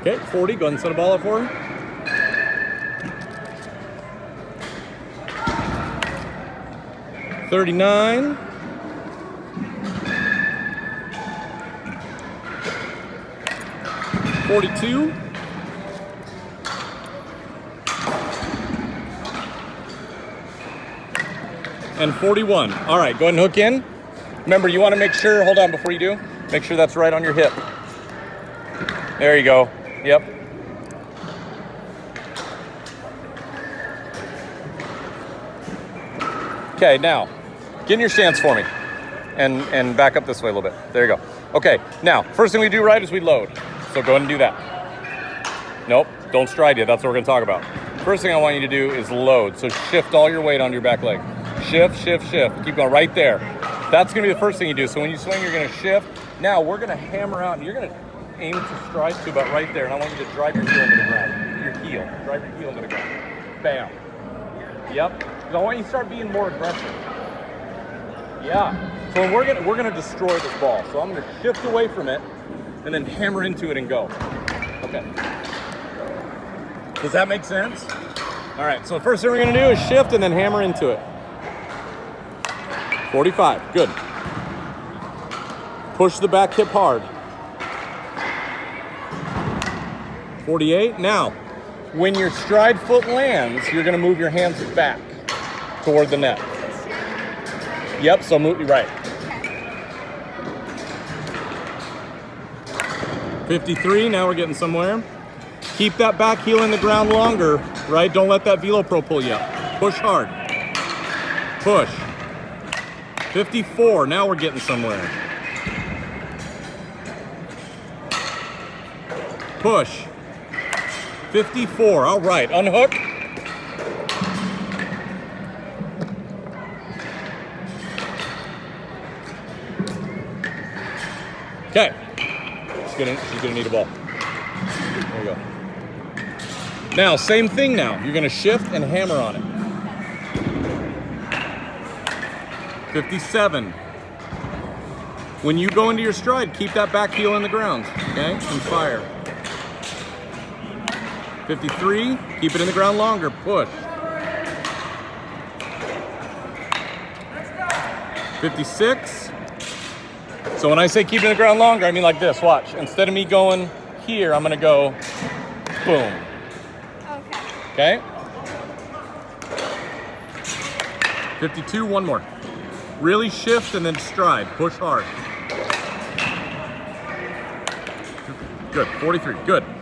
Okay, 40, go ahead and set a ball up for him. $39. $42. And $41. All right, go ahead and hook in. Remember, you want to make sure, hold on before you do, make sure that's right on your hip. There you go. Yep. Okay, now, get in your stance for me and back up this way a little bit. There you go. Okay, now, first thing we do right is we load. So go ahead and do that. Nope, don't stride yet. That's what we're gonna talk about. First thing I want you to do is load. So shift all your weight onto your back leg. Shift, shift, shift. Keep going right there. That's gonna be the first thing you do. So when you swing, you're gonna shift. Now we're gonna hammer out and you're gonna aim to stride to about right there. And I want you to drive your heel into the ground. Your heel, drive your heel into the ground. Bam. Yep. I want you to start being more aggressive. Yeah. So we're gonna destroy this ball. So I'm gonna shift away from it and then hammer into it and go. Okay. Does that make sense? All right. So the first thing we're gonna do is shift and then hammer into it. 45. Good. Push the back hip hard. 48. Now, when your stride foot lands, you're gonna move your hands back toward the net. Yep, so move you right. 53, now we're getting somewhere. Keep that back heel in the ground longer, right? Don't let that VeloPRO pull you up. Push hard. Push. 54, now we're getting somewhere. Push. 54, all right, unhook. Okay, she's gonna need a ball. There we go. Now, same thing now. You're gonna shift and hammer on it. 57. When you go into your stride, keep that back heel in the ground, okay? And fire. 53, keep it in the ground longer, push. 56. So when I say keeping the ground longer, I mean like this, watch. Instead of me going here, I'm gonna go boom. Okay. Okay? 52, one more. Really shift and then stride, push hard. Good, 43, good.